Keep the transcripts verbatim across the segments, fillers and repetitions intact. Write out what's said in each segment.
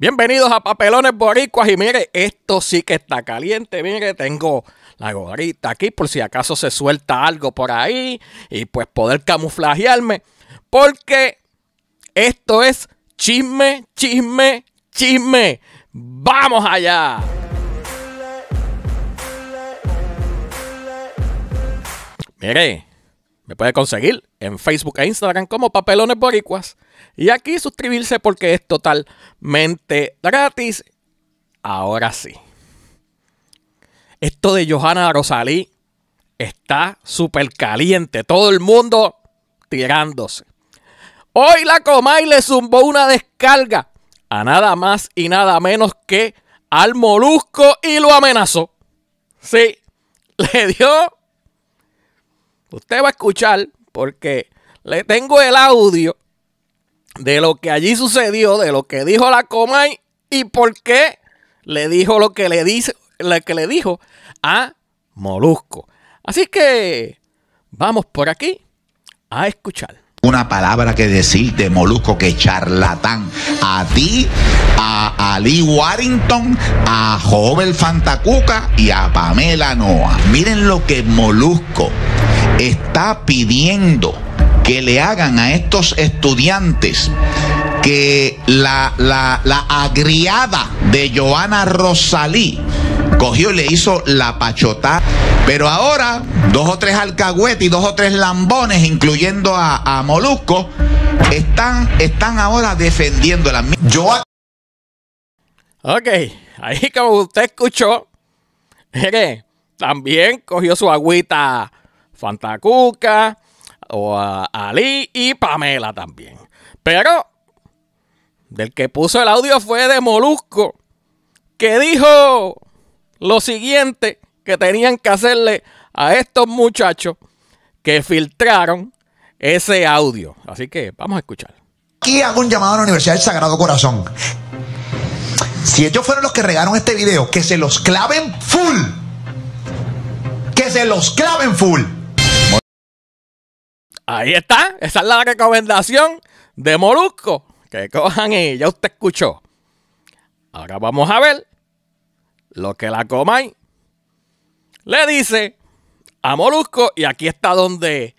Bienvenidos a Papelones Boricuas y mire, esto sí que está caliente, mire, tengo la gorrita aquí por si acaso se suelta algo por ahí y pues poder camuflajearme porque esto es chisme, chisme, chisme. ¡Vamos allá! Mire, me puede conseguir en Facebook e Instagram como Papelones Boricuas. Y aquí suscribirse porque es totalmente gratis. Ahora sí. Esto de Johanna Rosaly está súper caliente. Todo el mundo tirándose. Hoy la Comay le zumbó una descarga a nada más y nada menos que al Molusco y lo amenazó. Sí, le dio. Usted va a escuchar porque le tengo el audio de lo que allí sucedió, de lo que dijo la Comay y por qué le dijo lo que le dice, lo que le dijo a Molusco. Así que vamos por aquí a escuchar. Una palabra que decir de Molusco, que charlatán. A ti, a Ali Warrington, a Joel Fantacuca y a Pamela Noah. Miren lo que Molusco está pidiendo que le hagan a estos estudiantes, que la, la, la agriada de Johanna Rosaly cogió y le hizo la pachotada. Pero ahora, dos o tres alcahuetes y dos o tres lambones, incluyendo a, a Molusco, están, están ahora defendiéndola. Yo... Ok, ahí como usted escuchó, mire, también cogió su agüita Fantacuca, o a Ali y Pamela también. Pero del que puso el audio fue de Molusco, que dijo lo siguiente que tenían que hacerle a estos muchachos que filtraron ese audio. Así que vamos a escuchar. Aquí hago un llamado a la Universidad del Sagrado Corazón. Si ellos fueron los que regaron este video, que se los claven full. Que se los claven full. Ahí está, esa es la recomendación de Molusco, que cojan y ya usted escuchó. Ahora vamos a ver lo que la Comay le dice a Molusco y aquí está donde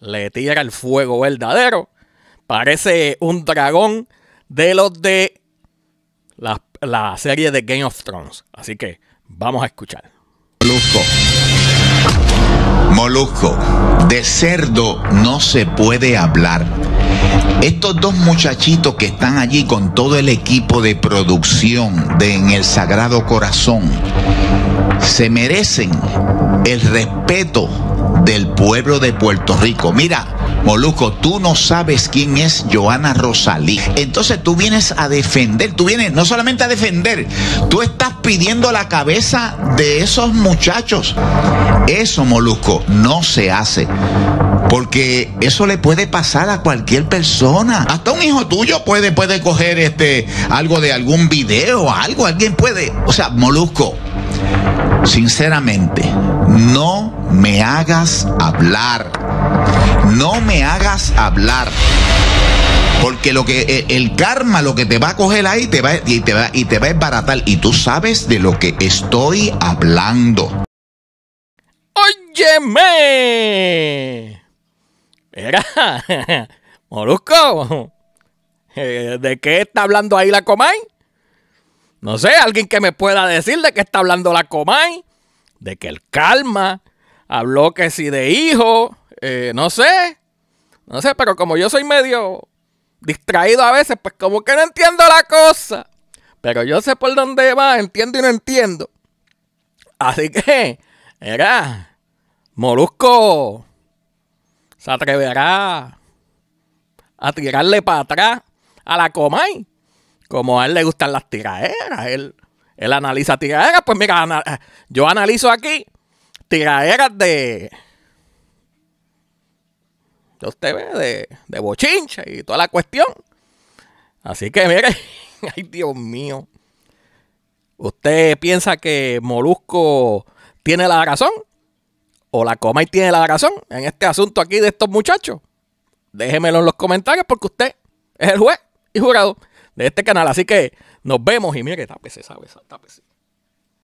le tira el fuego verdadero. Parece un dragón de los de la, la serie de Game of Thrones. Así que vamos a escuchar. Molusco. Molusco, de cerdo no se puede hablar. Estos dos muchachitos que están allí con todo el equipo de producción de En el Sagrado Corazón se merecen el respeto del pueblo de Puerto Rico. Mira, Molusco, tú no sabes quién es Johanna Rosaly. Entonces tú vienes a defender, tú vienes no solamente a defender, tú estás pidiendo la cabeza de esos muchachos. Eso, Molusco, no se hace, porque eso le puede pasar a cualquier persona. Hasta un hijo tuyo puede, puede coger este, algo de algún video, algo, alguien puede. O sea, Molusco, sinceramente, no me hagas hablar. No me hagas hablar. Porque lo que el karma, lo que te va a coger ahí, te va, y, te va, y te va a desbaratar. Y tú sabes de lo que estoy hablando. ¡Óyeme! Era, Molusco, ¿de qué está hablando ahí la Comay? No sé, alguien que me pueda decir de qué está hablando la Comay. De que el calma habló que sí de hijo, eh, no sé. No sé, pero como yo soy medio distraído a veces, pues como que no entiendo la cosa. Pero yo sé por dónde va, entiendo y no entiendo. Así que... Mira, Molusco se atreverá a tirarle para atrás a la Comay, como a él le gustan las tiraderas. Él, él analiza tiraderas. Pues mira, anal yo analizo aquí tiraderas de... de usted ve, de, de bochincha y toda la cuestión. Así que mire, ay Dios mío. ¿Usted piensa que Molusco tiene la razón? ¿O la Comay tiene la razón en este asunto aquí de estos muchachos? Déjemelo en los comentarios porque usted es el juez y jurado de este canal. Así que nos vemos y mira que tápese, ¿sabes? Tápese.